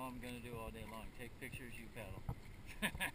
all I'm going to do all day long. Take pictures, you paddle.